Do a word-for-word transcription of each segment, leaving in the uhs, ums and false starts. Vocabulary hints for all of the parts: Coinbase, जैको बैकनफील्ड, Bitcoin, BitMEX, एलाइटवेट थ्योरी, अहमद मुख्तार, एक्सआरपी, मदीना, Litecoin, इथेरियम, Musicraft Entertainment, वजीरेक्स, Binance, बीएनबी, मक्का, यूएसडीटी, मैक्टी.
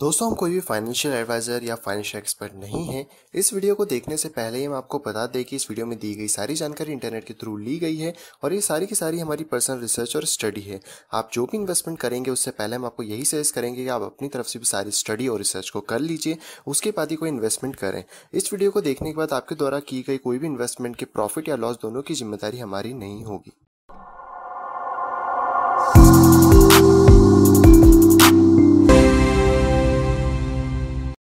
दोस्तों हम कोई भी फाइनेंशियल एडवाइज़र या फाइनेंशियल एक्सपर्ट नहीं है। इस वीडियो को देखने से पहले ही हम आपको बता दें कि इस वीडियो में दी गई सारी जानकारी इंटरनेट के थ्रू ली गई है और ये सारी की सारी हमारी पर्सनल रिसर्च और स्टडी है। आप जो भी इन्वेस्टमेंट करेंगे उससे पहले हम आपको यही सजेस्ट करेंगे कि आप अपनी तरफ से भी सारी स्टडी और रिसर्च को कर लीजिए, उसके बाद ही कोई इन्वेस्टमेंट करें। इस वीडियो को देखने के बाद आपके द्वारा की गई कोई भी इन्वेस्टमेंट के प्रॉफिट या लॉस दोनों की जिम्मेदारी हमारी नहीं होगी।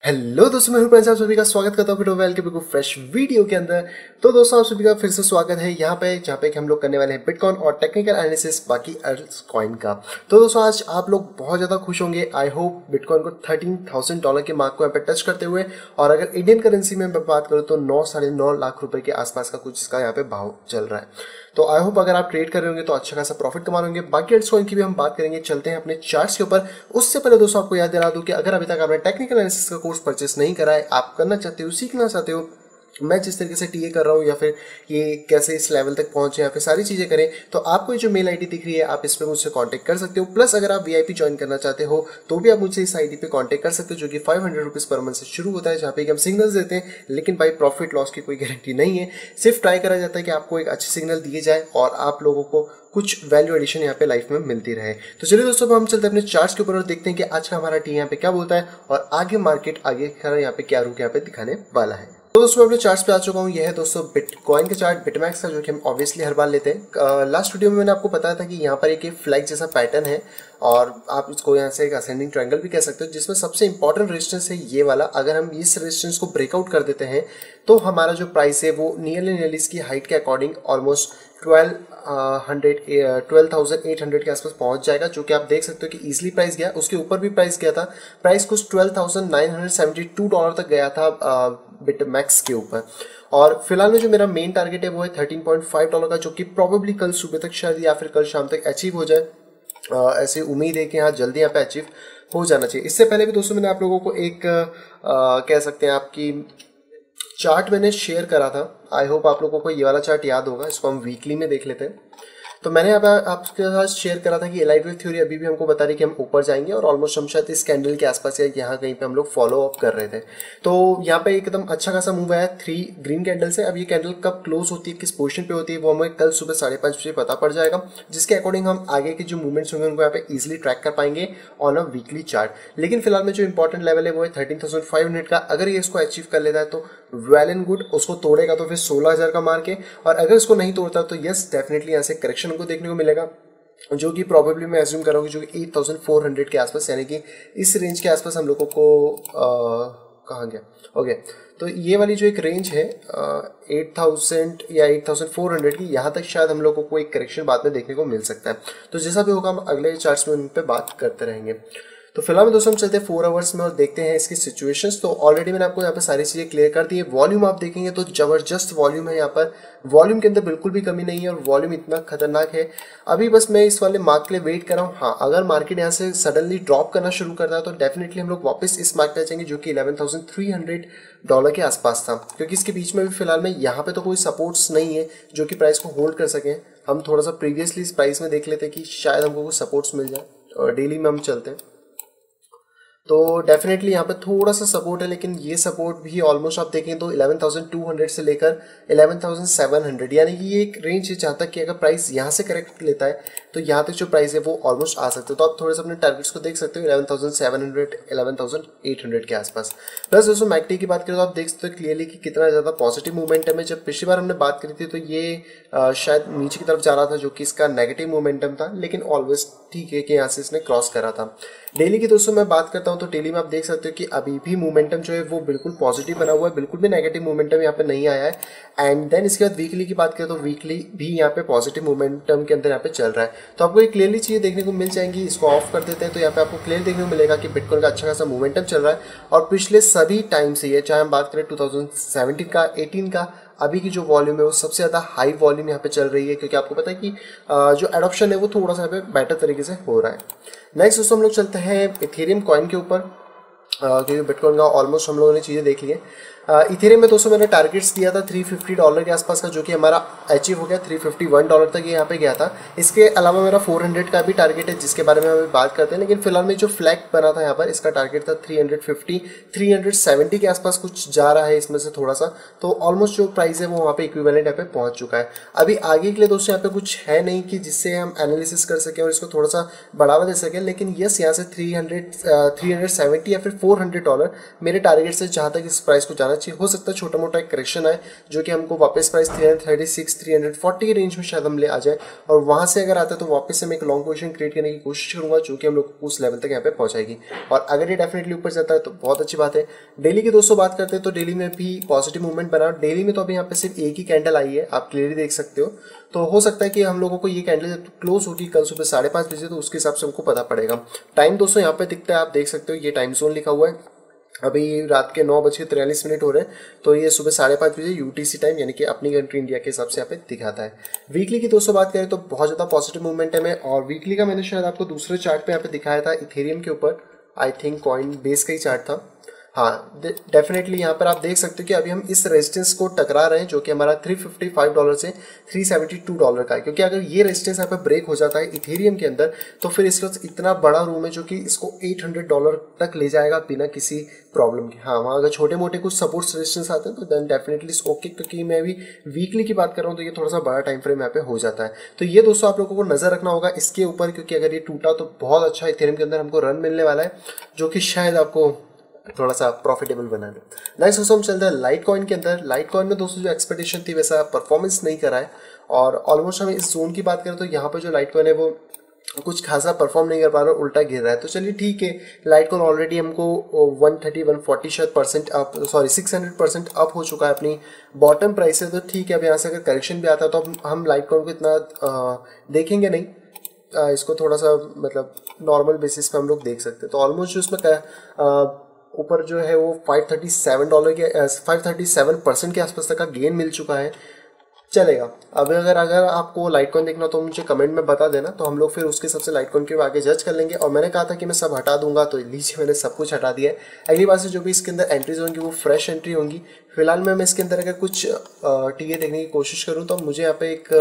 हेलो दोस्तों, मैं हूं, आप सभी का स्वागत करता हूं वेल के बिल्कुल फ्रेश वीडियो के अंदर। तो दोस्तों आप सभी का फिर से स्वागत है यहाँ पे, जहाँ पे कि हम लोग करने वाले हैं बिटकॉइन और टेक्निकल एनालिसिस बाकी अल्ट्स कॉइन का। तो दोस्तों आज आप लोग बहुत ज़्यादा खुश होंगे, आई होप, बिटकॉइन को थर्टीन थाउजेंड डॉलर के मार्क को यहाँ पे टच करते हुए। और अगर इंडियन करेंसी में बात करूँ तो नौ साढ़े नौ लाख रुपये के आसपास का कुछ इसका यहाँ पे भाव चल रहा है। तो आई होप अगर आप ट्रेड कर रहे होंगे तो अच्छा खासा प्रॉफिट कमा लेंगे। बाकी अल्ट्स कॉइन की भी हम बात करेंगे, चलते हैं अपने चार्ट्स के ऊपर। उससे पहले दोस्तों आपको याद दिला दूं कि अगर अभी तक आपने टेक्निकल एनालिसिस का कोर्स परचेस नहीं करा है, आप करना चाहते हो, सीखना चाहते हो, मैं जिस तरीके से टीए कर रहा हूँ या फिर ये कैसे इस लेवल तक पहुँचे या फिर सारी चीज़ें करें, तो आपको जो मेल आईडी दिख रही है आप इस पर मुझसे कांटेक्ट कर सकते हो। प्लस अगर आप वीआईपी ज्वाइन करना चाहते हो तो भी आप मुझसे इस आईडी पे कांटेक्ट कर सकते हो, जो कि five hundred rupees per month से शुरू होता है, जहाँ पे कि हम सिग्नल्स देते हैं, लेकिन भाई प्रॉफिट लॉस की कोई गारंटी नहीं है। सिर्फ ट्राई करा जाता है कि आपको एक अच्छे सिग्नल दिए जाए और आप लोगों को कुछ वैल्यू एडिशन यहाँ पे लाइफ में मिलती रहे। तो चलिए दोस्तों हम चलते हैं अपने चार्ट्स के ऊपर और देखते हैं कि आज का हमारा टी यहाँ पे क्या बोलता है और आगे मार्केट आगे खरा यहाँ पे क्या रुख यहाँ पे दिखाने वाला है। तो दोस्तों मैं अपने चार्ट्स पे आ चुका हूँ। यह है दोस्तों बिटकॉइन का चार्ट, बिटमैक्स का, जो कि हम ऑब्वियसली हर बार लेते हैं। लास्ट वीडियो में मैंने आपको बताया था कि यहाँ पर एक फ्लैग जैसा पैटर्न है और आप इसको यहाँ से एक असेंडिंग ट्रायंगल भी कह सकते हो, जिसमें सबसे इंपॉर्टेंट रेजिस्टेंस है ये वाला। अगर हम इस रेजिस्टेंस को ब्रेकआउट कर देते हैं तो हमारा जो प्राइस है वो नियरली नियरली इसकी हाइट के according almost twelve hundred twelve thousand eight hundred के आसपास पहुंच जाएगा, जो कि आप देख सकते हो कि इजीली प्राइस गया। उसके ऊपर भी प्राइस गया था, प्राइस कुछ twelve thousand nine hundred seventy two dollar तक गया था बिटमैक्स के ऊपर। और फिलहाल में जो मेरा मेन टारगेट है वो है थर्टीन पॉइंट फाइव डॉलर का, जो कि प्रॉबेबली कल सुबह तक शायद या फिर कल शाम तक अचीव हो जाए। आ, ऐसे उम्मीद है कि हाँ जल्दी यहाँ पे अचीव हो जाना चाहिए। इससे पहले भी दोस्तों मैंने आप लोगों को एक आ, कह सकते हैं आपकी चार्ट मैंने शेयर करा था, आई होप आप लोगों को ये वाला चार्ट याद होगा। इसको हम वीकली में देख लेते हैं। तो मैंने अब आपके साथ शेयर करा था कि एलाइटवेट थ्योरी अभी भी हमको बता रही है कि हम ऊपर जाएंगे और ऑलमोस्ट हम शायद इस कैंडल के आसपास या यहाँ कहीं पे हम लोग फॉलो अप कर रहे थे। तो यहाँ पे एकदम अच्छा खासा मूव आया थ्री ग्रीन कैंडल से। अब ये कैंडल कब क्लोज होती है, किस पोजीशन पे होती है, वो हमें कल सुबह साढ़े पाँच बजे पता पड़ जाएगा, जिसके अकॉर्डिंग हम आगे के जो मूवमेंट्स होंगे उनको यहाँ पे ईजिली ट्रैक कर पाएंगे ऑन अ वीकली चार्ट। लेकिन फिलहाल में जो इंपॉर्टेंट लेवल है वो है थर्टीन थाउजेंड फाइव हंड्रेड का। अगर ये इसको अचीव कर लेता है तो वेल एंड गुड, उसको तोड़ेगा तो फिर सोलह हज़ार का मार के, और अगर इसको नहीं तोड़ता तो यस डेफिनेटली यहाँ से करेक्शन को देखने को मिलेगा, जो कि प्रॉबेबली मैं अज्यूम कर रहा हूँ जो कि एट थाउजेंड फोर हंड्रेड के आसपास, यानी कि इस रेंज के आसपास हम लोगों को कहा गया। Okay okay. तो ये वाली जो एक रेंज है एट थाउजेंड या एट थाउजेंड फोर हंड्रेड की, यहाँ तक शायद हम लोगों को एक करेक्शन बाद में देखने को मिल सकता है। तो जैसा भी होगा हम अगले चार्ट्स में उन पर बात करते रहेंगे। तो फिलहाल में दोस्तों हम चलते हैं फोर आवर्स में और देखते हैं इसकी सिचुएशंस। तो ऑलरेडी मैंने आपको यहाँ पर सारी चीज़ें क्लियर कर दी है। वॉल्यूम आप देखेंगे तो ज़बरदस्त वॉल्यूम है यहाँ पर, वॉल्यूम के अंदर बिल्कुल भी कमी नहीं है और वॉल्यूम इतना खतरनाक है। अभी बस मैं इस वाले मार्क के लिए वेट कर रहा हूँ। हाँ, अगर मार्केट यहाँ से सडनली ड्रॉप करना शुरू करता है तो डेफिनेटली हम लोग वापस इस मार्क पे जाएंगे, जो कि eleven thousand three hundred dollar के आसपास था, क्योंकि इसके बीच में भी फिलहाल में यहाँ पर तो कोई सपोर्ट्स नहीं है जो कि प्राइस को होल्ड कर सकें। हम थोड़ा सा प्रीवियसली इस प्राइस में देख लेते हैं कि शायद हमको कुछ सपोर्ट्स मिल जाए, और डेली में हम चलते हैं तो डेफिनेटली यहाँ पे थोड़ा सा सपोर्ट है, लेकिन ये सपोर्ट भी ऑलमोस्ट आप देखें तो इलेवन थाउजेंड टू हंड्रेड से लेकर इलेवन थाउजेंड सेवन हंड्रेड, यानी कि ये एक रेंज है जहाँ तक कि अगर प्राइस यहाँ से करेक्ट लेता है तो यहाँ तक जो प्राइस है वो ऑलमोस्ट आ सकते हो। तो आप थोड़े से अपने टारगेट्स को देख सकते हो eleven thousand seven hundred, eleven thousand eight hundred के आसपास। प्लस दोस्तों मैक्टी की बात करें तो आप देख सकते हो क्लियरली कि कितना ज़्यादा पॉजिटिव मोमेंटम है। जब पिछली बार हमने बात करी थी तो ये आ, शायद नीचे की तरफ जा रहा था, जो कि इसका नेगेटिव मोमेंटम था, लेकिन ऑलवेज ठीक है कि यहाँ से इसने क्रॉस करा था। डेली की दोस्तों मैं बात करता हूँ तो डेली में आप देख सकते हो कि अभी भी मोमेंटम जो है वो बिल्कुल पॉजिटिव बना हुआ है, बिल्कुल भी नेगेटिव मोमेंटम यहाँ पे नहीं आया है। एंड देन इसके बाद वीकली की बात करें तो वीकली भी यहाँ पे पॉजिटिव मोमेंटम के अंदर यहाँ पे चल रहा है। तो आपको ये क्लियरली चीज़ें देखने को मिल जाएंगी। इसको ऑफ कर देते हैं तो यहाँ पे आपको क्लियर देखने को मिलेगा कि बिटकॉइन का अच्छा खासा मोमेंटम चल रहा है, और पिछले सभी टाइम से ये, चाहे हम बात करें टू थाउजेंड सेवेंटीन का, एटीन का, अभी की जो वॉल्यूम है वो सबसे ज़्यादा हाई वॉल्यूम यहाँ पे चल रही है, क्योंकि आपको पता है कि जो एडॉप्शन है वो थोड़ा सा यहाँ पे बेटर तरीके से हो रहा है। नेक्स्ट दोस्तों हम लोग चलते हैं इथेरियम कॉइन के ऊपर, क्योंकि बिटकॉइन का ऑलमोस्ट हम लोगों ने चीज़ें देख ली है। इथेरियम में दोस्तों मैंने टारगेट्स दिया था थ्री फिफ्टी डॉलर के आसपास का, जो कि हमारा अचीव हो गया, तीन सौ इक्यावन डॉलर तक ये यहाँ पे गया था। इसके अलावा मेरा चार सौ का भी टारगेट है जिसके बारे में हम बात करते हैं, लेकिन फिलहाल में जो फ्लैग बना था यहाँ पर इसका टारगेट था तीन सौ पचास तीन सौ सत्तर के आसपास कुछ जा रहा है इसमें से थोड़ा सा, तो ऑलमोस्ट जो प्राइस है वो वहाँ पे इक्विवेलेंट यहाँ पे पहुँच चुका है। अभी आगे के लिए दोस्तों यहाँ पे कुछ है नहीं कि जिससे हम एनालिसिस कर सकें और इसको थोड़ा सा बढ़ावा दे सकें, लेकिन यस यहाँ से three hundred three hundred seventy या फिर फोर हंड्रेड डॉलर मेरे टारगेट से जहाँ तक इस प्राइस को जाना चाहिए। हो सकता है छोटा मोटा एक करेक्शन आए जो कि हमको वापस प्राइस तीन सौ छत्तीस तीन सौ चालीस के रेंज में शायद हम ले आ जाए, और वहां से अगर आता है तो वापस से मैं एक लॉन्ग पोजीशन क्रिएट करने की कोशिश करूंगा जो कि हम लोग को उस लेवल तक यहाँ पे पहुंचाएगी, और अगर ये डेफिनेटली ऊपर जाता है तो बहुत अच्छी बात है। डेली की दोस्तों बात करते हैं तो डेली में भी पॉजिटिव मूवमेंट बना। डेली में तो अभी यहाँ पे सिर्फ एक ही कैंडल आई है, आप क्लियरली देख सकते हो, तो हो सकता है कि हम लोगों को ये कैंडल जब क्लोज होगी कल सुबह साढ़े पाँच बजे तो उसके हिसाब से हमको पता पड़ेगा। टाइम दोस्तों यहाँ पे दिखता है, आप देख सकते हो ये टाइम जोन लिखा हुआ है, अभी रात के नौ बज के तिरालीस मिनट हो रहे हैं, तो ये सुबह साढ़े पाँच बजे यूटीसी टाइम यानी कि अपनी कंट्री इंडिया के हिसाब से यहाँ पे दिखाता है। वीकली की दोस्तों बात करें तो बहुत ज़्यादा पॉजिटिव मूवमेंट है मैं, और वीकली का मैंने शायद आपको दूसरे चार्ट पे यहाँ पे दिखाया था, इथेरियम के ऊपर आई थिंक कॉइन बेस का ही चार्ट था। हाँ डेफिनेटली यहाँ पर आप देख सकते हो कि अभी हम इस रेजिस्टेंस को टकरा रहे हैं जो कि हमारा तीन सौ पचपन डॉलर से तीन सौ बहत्तर डॉलर का है, क्योंकि अगर ये रेजिस्टेंस यहाँ पर ब्रेक हो जाता है इथेरियम के अंदर तो फिर इसके पास इतना बड़ा रूम है जो कि इसको आठ सौ डॉलर तक ले जाएगा बिना किसी प्रॉब्लम के। हाँ वहाँ अगर छोटे मोटे कुछ सपोर्ट्स रेजिस्टेंस आते हैं तो देन डेफिनेटली इस ओके, क्योंकि मैं अभी वीकली की बात कर रहा हूँ तो ये थोड़ा सा बड़ा टाइम फ्रेम यहाँ पे हो जाता है, तो ये दोस्तों आप लोगों को नजर रखना होगा इसके ऊपर, क्योंकि अगर ये टूटा तो बहुत अच्छा इथेरियम के अंदर हमको रन मिलने वाला है जो कि शायद आपको थोड़ा सा प्रॉफिटेबल बना दे। नेक्स्ट दोस्तों हम चलते हैं लाइट कॉइन के अंदर। लाइट कॉइन में दोस्तों जो एक्सपेक्टेशन थी वैसा परफॉर्मेंस नहीं करा है, और ऑलमोस्ट हमें इस जोन की बात करें तो यहाँ पर जो लाइट कॉइन है वो कुछ खासा परफॉर्म नहीं कर पा रहा, उल्टा गिर रहा है, तो चलिए ठीक है। लाइट कॉइन ऑलरेडी हमको एक सौ तीस एक सौ चालीस शायद परसेंट अप सॉरी छह सौ परसेंट अप हो चुका है अपनी बॉटम प्राइस से, तो ठीक है। अब यहाँ से अगर करेक्शन भी आता है तो हम लाइट कॉइन को इतना देखेंगे नहीं, इसको थोड़ा सा मतलब नॉर्मल बेसिस पर हम लोग देख सकते हैं। तो ऑलमोस्ट उसमें ऊपर जो है वो पाँच सौ सैंतीस डॉलर के पाँच सौ सैंतीस परसेंट के आसपास तक का गेन मिल चुका है, चलेगा। अब अगर अगर आपको लाइट कॉइन देखना हो तो मुझे कमेंट में बता देना, तो हम लोग फिर उसके सबसे लाइट कॉइन के आगे जज कर लेंगे। और मैंने कहा था कि मैं सब हटा दूंगा, तो लीजिए मैंने सब कुछ हटा दिया है। अगली बार से जो भी इसके अंदर एंट्रीज होंगी वो फ्रेश एंट्री होंगी। फिलहाल मैं मैं इसके अंदर अगर कुछ टीए देखने की कोशिश करूँ तो मुझे यहाँ पे एक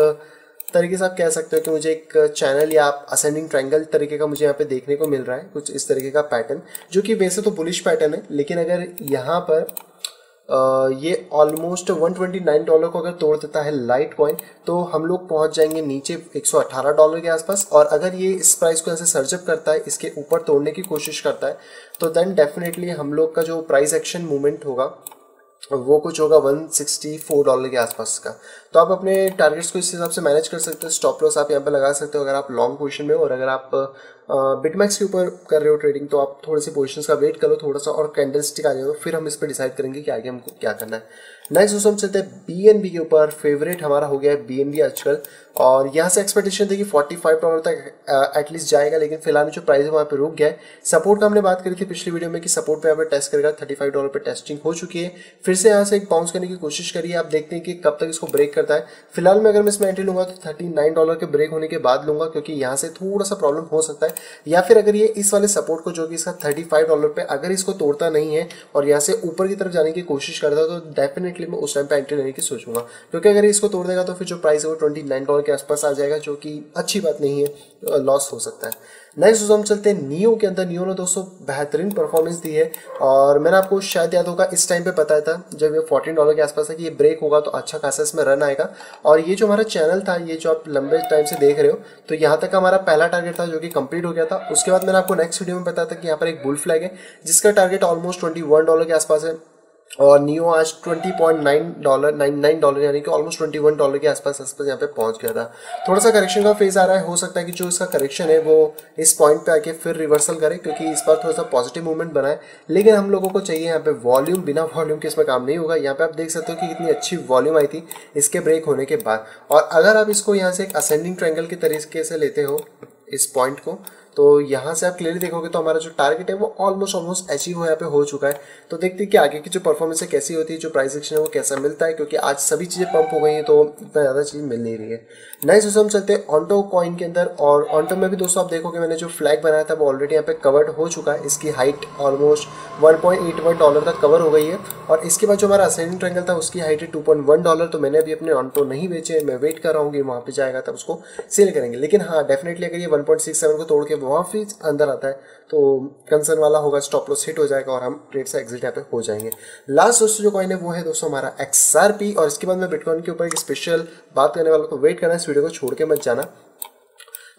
तरीके से आप कह सकते हो कि मुझे एक चैनल या आप असेंडिंग ट्रायंगल तरीके का मुझे यहाँ पे देखने को मिल रहा है, कुछ इस तरीके का पैटर्न जो कि वैसे तो बुलिश पैटर्न है, लेकिन अगर यहाँ पर आ, ये ऑलमोस्ट एक सौ उनतीस डॉलर को अगर तोड़ देता है लाइट कॉइन तो हम लोग पहुँच जाएंगे नीचे एक सौ अठारह डॉलर के आसपास, और अगर ये इस प्राइस को ऐसे सर्जअप करता है, इसके ऊपर तोड़ने की कोशिश करता है, तो देन डेफिनेटली हम लोग का जो प्राइस एक्शन मूवमेंट होगा वो कुछ होगा एक सौ चौंसठ डॉलर के आसपास का। तो आप अपने टारगेट्स को इस हिसाब से मैनेज कर सकते हो। स्टॉप लॉस आप यहाँ पर लगा सकते हो अगर आप लॉन्ग पोजीशन में हो, और अगर आप बिटमैक्स के ऊपर कर रहे हो ट्रेडिंग तो आप थोड़े से पोजीशंस का वेट करो थोड़ा सा, और कैंडल स्टिक आ जाए तो फिर हम इस पर डिसाइड करेंगे कि आगे हमको क्या करना है। नेक्स्ट दोस्तों हम चलते हैं बीएनबी के ऊपर। फेवरेट हमारा हो गया है बीएनबी आजकल, और यहाँ से एक्सपेक्टेशन थी कि पैंतालीस डॉलर तक एटलीस्ट जाएगा, लेकिन फिलहाल में जो प्राइस है वहाँ पे रुक गया है। सपोर्ट का हमने बात करी थी पिछली वीडियो में कि सपोर्ट पे यहाँ पे टेस्ट करेगा, पैंतीस डॉलर पे टेस्टिंग हो चुकी है, फिर से यहाँ से एक बाउंस करने की कोशिश करिए। आप देखते हैं कि कब तक इसको ब्रेक करता है। फिलहाल में अगर मैं इसमें एंट्री लूँगा तो थर्टी नाइन डॉलर के ब्रेक होने के बाद लूँगा, क्योंकि यहाँ से थोड़ा सा प्रॉब्लम हो सकता है, या फिर अगर ये इस वाले सपोर्ट को जो कि इसका थर्टी फाइव डॉलर पर अगर इसको तोड़ता नहीं है और यहाँ से ऊपर की तरफ जाने की कोशिश करता है तो डेफिनेट मैं उस टाइम पे एंट्री लेने की सोचूंगा, क्योंकि अगर इसको तोड़ देगा तो फिर जो प्राइस है वो उनतीस डॉलर के आसपास आ जाएगा, जो कि अच्छी बात नहीं है, लॉस हो सकता है। नेक्स्ट दोस्तों हम चलते हैं नियो के अंदर। नियो ने दोस्तों बेहतरीन परफॉर्मेंस दी है, और मैंने आपको शायद याद होगा इस टाइम पे बताया था जब ये चौदह डॉलर के आसपास था कि ये ब्रेक होगा तो अच्छा खासा इसमें रन आएगा, और ये जो हमारा चैनल था ये जो आप लंबे टाइम से देख रहे हो तो यहाँ तक हमारा पहला टारगेट था जो कि कंप्लीट हो गया था। उसके बाद मैंने आपको नेक्स्ट वीडियो में बताया था कि यहाँ पर एक बुल फ्लैग है जिसका target almost twenty one dollar के आसपास है, और नियो आज बीस पॉइंट नौ डॉलर निन्यानवे डॉलर यानी कि ऑलमोस्ट इक्कीस डॉलर के आसपास आसपास यहाँ पे पहुँच गया था। थोड़ा सा करेक्शन का फेज आ रहा है, हो सकता है कि जो इसका करेक्शन है वो इस पॉइंट पे आके फिर रिवर्सल करे, क्योंकि इस बार थोड़ा सा पॉजिटिव मूवमेंट बना है, लेकिन हम लोगों को चाहिए यहाँ पे वॉल्यूम। बिना वॉल्यूम के इसमें काम नहीं होगा। यहाँ पे आप देख सकते हो कि कितनी अच्छी वॉल्यूम आई थी इसके ब्रेक होने के बाद, और अगर आप इसको यहाँ से एक असेंडिंग ट्रायंगल के तरीके से लेते हो इस पॉइंट को तो यहाँ से आप क्लियरली देखोगे तो हमारा जो टारगेट है वो ऑलमोस्ट ऑलमोस्ट अचीव यहाँ पे हो चुका है। तो देखते हैं कि आगे की जो परफॉर्मेंस है कैसी होती है, जो प्राइस एक्शन है वो कैसा मिलता है, क्योंकि आज सभी चीज़ें पंप हो गई हैं तो इतना ज़्यादा चीज़ मिल नहीं रही है। नए दोस्तों हम चलते हैं ऑन्टो कॉइन के अंदर, और ऑन्टो में भी दोस्तों आप देखोगे मैंने जो फ्लैग बनाया था वो ऑलरेडी यहाँ पे कवर्ड हो चुका है। इसकी height almost one point eight one dollar तक कवर हो गई है, और इसके बाद जो हमारा असेंडिंग ट्रायंगल था उसकी हाइट है टू पॉइंट वन डॉलर। तो मैंने अभी अपने ऑन्टो नहीं बेचे, मैं वेट कर रहा हूँ कि वहाँ पे जाएगा तब उसको सेल करेंगे। लेकिन हाँ डेफिनेटली अगर ये वन पॉइंट सिक्स सेवन को तोड़ के वहाँ फिर अंदर आता है तो कंसर्न वाला होगा, स्टॉप लॉस हिट हो जाएगा और हम ट्रेड से एग्जिट यहाँ पे हो जाएंगे। लास्ट दोस्तों जो कॉइन है वो है दोस्तों हमारा एक्सआरपी, और इसके बाद मैं बिटकॉइन के ऊपर एक स्पेशल बात करने वाला को वेट करना, इस वीडियो को छोड़ के मत जाना।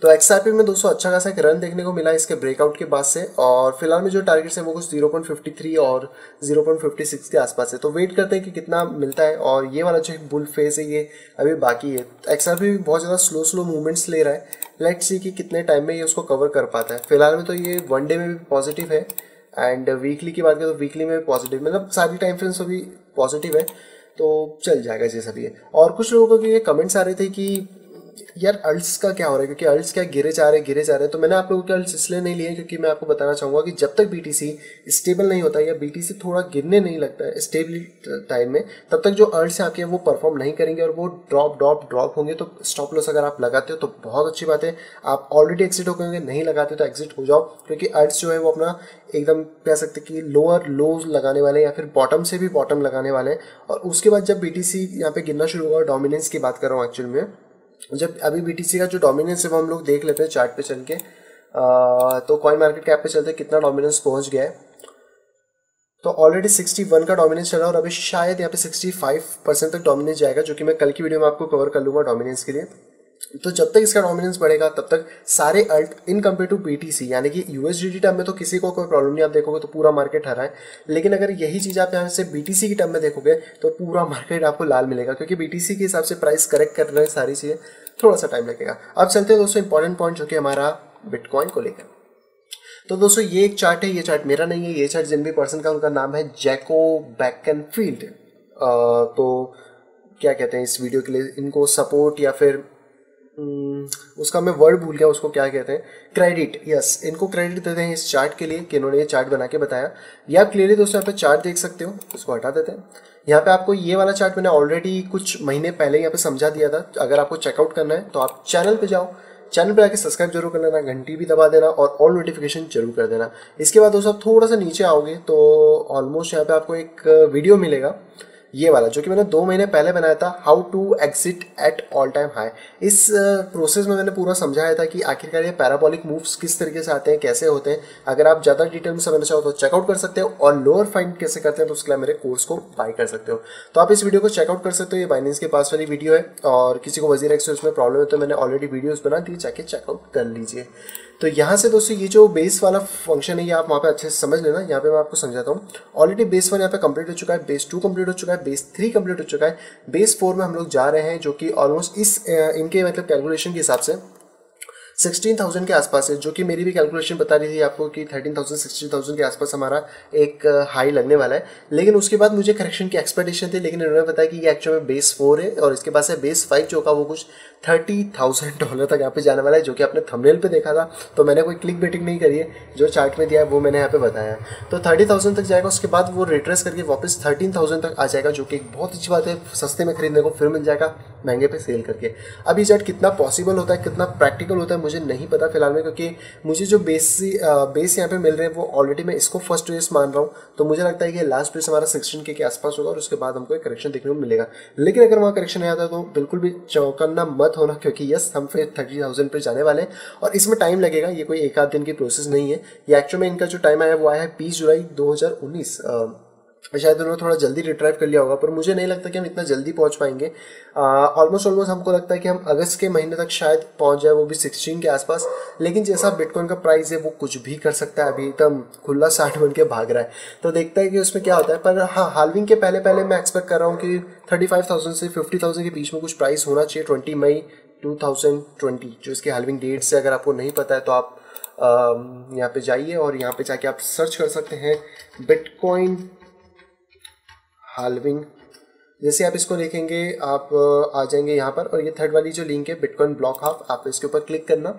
तो एक्सआरपी में दोस्तों अच्छा खासा एक रन देखने को मिला इसके ब्रेकआउट के बाद से, और फिलहाल में जो टारगेट्स हैं वो कुछ ज़ीरो पॉइंट फिफ्टी थ्री और ज़ीरो पॉइंट फिफ्टी सिक्स के आसपास है। तो वेट करते हैं कि कितना मिलता है, और ये वाला जो बुल फेस है ये अभी बाकी है। एक्सआरपी भी बहुत ज़्यादा स्लो स्लो मूवमेंट्स ले रहा है, लेट्स सी कि कितने टाइम में ये उसको कवर कर पाता है। फिलहाल में तो ये वन डे में भी पॉजिटिव है, एंड वीकली की बात करें तो वीकली में भी पॉजिटिव, मतलब सारी टाइम फ्रेम्स भी पॉजिटिव है, तो चल जाएगा ये सभी है। और कुछ लोगों के ये कमेंट्स आ रहे थे कि यार अल्ट्स का क्या हो रहा है, क्योंकि अल्ट्स क्या गिरे जा रहे हैं गिरे जा रहे हैं तो मैंने आप लोगों के अल्ट्स इसलिए नहीं लिए क्योंकि मैं आपको बताना चाहूँगा कि जब तक बीटीसी स्टेबल नहीं होता या बीटीसी थोड़ा गिरने नहीं लगता है स्टेबल टाइम में, तब तक जो अल्ट्स हैं आपके वो परफॉर्म नहीं करेंगे और वो ड्रॉप ड्रॉप ड्रॉप होंगे। तो स्टॉप लॉस अगर आप लगाते हो तो बहुत अच्छी बात है, आप ऑलरेडी एक्सिट हो गए, नहीं लगाते तो एग्जिट हो जाओ, क्योंकि अल्ट्स जो है वो अपना एकदम कह सकते कि लोअर लोज लगाने वाले या फिर बॉटम से भी बॉटम लगाने वाले हैं, और उसके बाद जब बीटीसी यहाँ पे गिरना शुरू होगा, डोमिनेंस की बात कर रहा हूँ एक्चुअल में, जब अभी बीटीसी का जो डोमिनेंस है वो हम लोग देख लेते हैं चार्ट पे चल के। आ, तो कॉइन मार्केट कैप पे चलते हैं कितना डोमिनेंस पहुंच गया है। तो ऑलरेडी सिक्सटी वन का डोमिनेंस चला और अभी शायद यहाँ पे सिक्सटी फाइव परसेंट तक डोमिनेंस जाएगा, जो कि मैं कल की वीडियो में आपको कवर कर लूँगा डोमिनेंस के लिए। तो जब तक इसका डोमिनेंस बढ़ेगा तब तक सारे alt in compare to BTC यानी कि यूएसडीटी टर्म में तो किसी को कोई प्रॉब्लम नहीं, आप देखोगे तो पूरा मार्केट हरा है। लेकिन अगर यही चीज़ आप यहाँ से बीटीसी की टर्म में देखोगे तो पूरा मार्केट आपको लाल मिलेगा, क्योंकि बीटीसी के हिसाब से प्राइस करेक्ट कर रहे हैं सारी चीज़ें, थोड़ा सा टाइम लगेगा। अब चलते हैं दोस्तों इंपॉर्टेंट पॉइंट जो कि हमारा बिटकॉइन को लेकर। तो दोस्तों ये एक चार्ट है, ये चार्ट मेरा नहीं है, ये चार्ट जिन भी पर्सन का उनका नाम है जैको बैकनफील्ड। तो क्या कहते हैं इस वीडियो के लिए इनको, सपोर्ट या फिर उसका मैं वर्ड भूल गया उसको क्या कहते हैं, क्रेडिट, यस इनको क्रेडिट देते हैं इस चार्ट के लिए कि इन्होंने ये चार्ट बना के बताया। ये आप क्लियरली दोस्तों यहाँ पे चार्ट देख सकते हो, उसको हटा देते हैं। यहाँ पे आपको ये वाला चार्ट मैंने ऑलरेडी कुछ महीने पहले यहाँ पे समझा दिया था, अगर आपको चेकआउट करना है तो आप चैनल पे जाओ, चैनल पर आके सब्सक्राइब जरूर कर लेना, घंटी भी दबा देना और ऑल नोटिफिकेशन जरूर कर देना। इसके बाद दोस्तों आप थोड़ा सा नीचे आओगे तो ऑलमोस्ट यहाँ पर आपको एक वीडियो मिलेगा, ये वाला जो कि मैंने दो महीने पहले बनाया था, how to exit at all time high. इस प्रोसेस में मैंने पूरा समझाया था कि आखिरकार ये पैराबॉलिक मूव्स किस तरीके से आते हैं, कैसे होते हैं। अगर आप ज़्यादा डिटेल में समझना चाहो तो चेकआउट कर सकते हो, और लोअर फाइंड कैसे करते हैं तो उसके लिए मेरे कोर्स को बाय कर सकते हो। तो आप इस वीडियो को चेकआउट कर सकते हो, ये बाइनेंस के पास वाली वीडियो है, और किसी को वजीरेक्स में प्रॉब्लम है तो मैंने ऑलरेडी वीडियोज़ बना दी, जाके चेकआउट कर लीजिए। तो यहाँ से दोस्तों ये जो बेस वाला फंक्शन है ये आप वहाँ पे अच्छे से समझ लेना। यहाँ पे मैं आपको समझाता हूँ, ऑलरेडी बेस वन यहाँ पे कंप्लीट हो चुका है, बेस टू कंप्लीट हो चुका है, बेस थ्री कंप्लीट हो चुका है, बेस फोर में हम लोग जा रहे हैं, जो कि ऑलमोस्ट इस इनके मतलब कैलकुलेशन के हिसाब से सिक्सटीन थाउजेंड के आसपास है, जो कि मेरी भी कैलकुलेशन बता रही थी आपको कि थर्टीन थाउजेंड सिक्सटीन थाउजेंड के आसपास हमारा एक हाई लगने वाला है। लेकिन उसके बाद मुझे करेक्शन की एक्सपेक्टेशन थी, लेकिन इन्होंने बताया कि ये एक्चुअल में बेस फोर है, और इसके पास है बेस फाइव जो का वो कुछ थर्टी थाउजेंड डॉलर तक यहाँ पे जाने वाला है, जो कि आपने थंबनेल पे देखा था। तो मैंने कोई क्लिक बेटिंग नहीं करी है, जो चार्ट में दिया है वो मैंने यहाँ पे बताया है। तो थर्टी थाउजेंड तक जाएगा, उसके बाद वो रिट्रेस करके वापस थर्टीन थाउजेंड तक आ जाएगा, जो कि एक बहुत अच्छी बात है, सस्ते में खरीदने को फिर मिल जाएगा महंगे पे सेल करके। अब ये चार्ट कितना पॉसिबल होता है, कितना प्रैक्टिकल होता है मुझे नहीं पता फिलहाल में, क्योंकि मुझे जो बेसी बेस यहाँ पे मिल रहे हैं वो ऑलरेडी मैं इसको फर्स्ट बेस मान रहा हूँ। तो मुझे लगता है कि लास्ट बेस हमारा सिक्सटीन के आसपास होगा, और उसके बाद हमको एक करेक्शन देखने को मिलेगा। लेकिन अगर वहाँ करेक्शन नहीं आता तो बिल्कुल भी चौंकाना मत होना, क्योंकि यस हम फिर थर्टी थाउजेंड पर जाने वाले हैं, और इसमें टाइम लगेगा, ये कोई एक आध दिन की प्रोसेस नहीं है। ये एक्चुअल में इनका जो टाइम आया वो आया है बीस जुलाई दो हज़ार उन्नीस, शायद उन्होंने थोड़ा जल्दी रिट्राइव कर लिया होगा, पर मुझे नहीं लगता कि हम इतना जल्दी पहुंच पाएंगे। ऑलमोस्ट ऑलमोस्ट हमको लगता है कि हम अगस्त के महीने तक शायद पहुंच जाए, वो भी सिक्सटीन के आसपास। लेकिन जैसा बिटकॉइन का प्राइस है वो कुछ भी कर सकता है, अभी एकदम खुला साठ बन के भाग रहा है, तो देखता है कि उसमें क्या होता है। पर हाँ, हाल्विंग के पहले पहले मैं एक्सपेक्ट कर रहा हूँ कि थर्टी फाइव थाउजेंड से फिफ्टी थाउजेंड के बीच में कुछ प्राइस होना चाहिए, twenty May two thousand twenty जो इसके हाल्विंग डेट से। अगर आपको नहीं पता है तो आप यहाँ पर जाइए, और यहाँ पर जाके आप सर्च कर सकते हैं बिटकॉइन हाल्विंग, जैसे आप इसको देखेंगे आप आ जाएंगे यहाँ पर, और ये थर्ड वाली जो लिंक है बिटकॉइन ब्लॉक हाफ, आप इसके ऊपर क्लिक करना।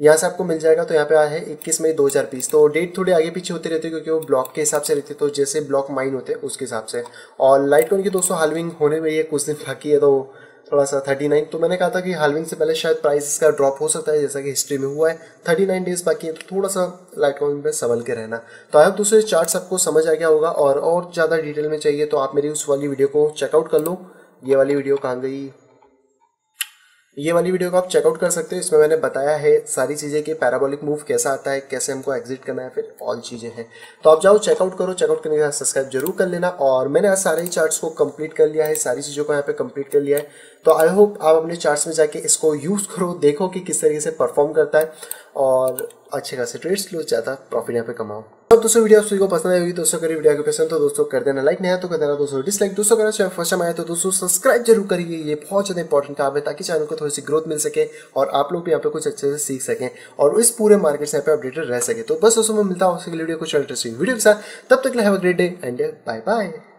यहाँ से आपको मिल जाएगा। तो यहाँ पे आया है इक्कीस मई दो हज़ार बीस। तो डेट थोड़ी आगे पीछे होते रहते हैं क्योंकि वो ब्लॉक के हिसाब से रहते, तो जैसे ब्लॉक माइन होते हैं उसके हिसाब से। और लाइटकॉइन की दोस्तों हाल्विंग होने में ये कुछ दिन बाकी है, तो थोड़ा सा थर्टी नाइन, तो मैंने कहा था कि हाल्विंग से पहले शायद प्राइस इसका ड्रॉप हो सकता है जैसा कि हिस्ट्री में हुआ है। थर्टी नाइन डेज बाकी है, तो थोड़ा सा लाइटकॉइन पे संभल के रहना। तो आई होप दूसरे चार्ट्स आपको समझ आ गया होगा, और और ज़्यादा डिटेल में चाहिए तो आप मेरी उस वाली वीडियो को चेकआउट कर लो। ये वाली वीडियो कहाँ गई, ये वाली वीडियो को आप चेकआउट कर सकते हो। इसमें मैंने बताया है सारी चीज़ें कि पैराबोलिक मूव कैसा आता है, कैसे हमको एग्जिट करना है, फिर ऑल चीज़ें हैं। तो आप जाओ चेकआउट करो, चेकआउट करने के साथ सब्सक्राइब जरूर कर लेना। और मैंने आज सारे ही चार्ट्स को कंप्लीट कर लिया है, सारी चीज़ों को यहाँ पे कंप्लीट कर लिया है। तो आई होप आप अपने चार्ट्स में जाके इसको यूज़ करो, देखो कि किस तरीके से परफॉर्म करता है और अच्छे खासे ट्रेड्स लो, ज़्यादा प्रॉफिट यहाँ पे कमाओ। तो दोस्तों वीडियो आपको पसंद आई होगी, दोस्तों करिए वीडियो को पसंद, तो दोस्तों कर देना लाइक, नहीं तो कर देना दोस्तों डिसलाइक। दोस्तों करना चैनल फर्स्ट टाइम आया तो दोस्तों सब्सक्राइब जरूर करिए, ये बहुत ज़्यादा इंपॉर्टेंट काम है ताकि चैनल को थोड़ी सी ग्रोथ मिल सके और आप लोग भी यहाँ पे कुछ अच्छे से सीख सकें और इस पूरे मार्केट से यहाँ पे अपडेटेड रह सके। तो बस दोस्तों मैं मिलता हूँ उसके वीडियो कुछ इंटरेस्टिंग वीडियो के साथ, तब तक have a great day and bye bye.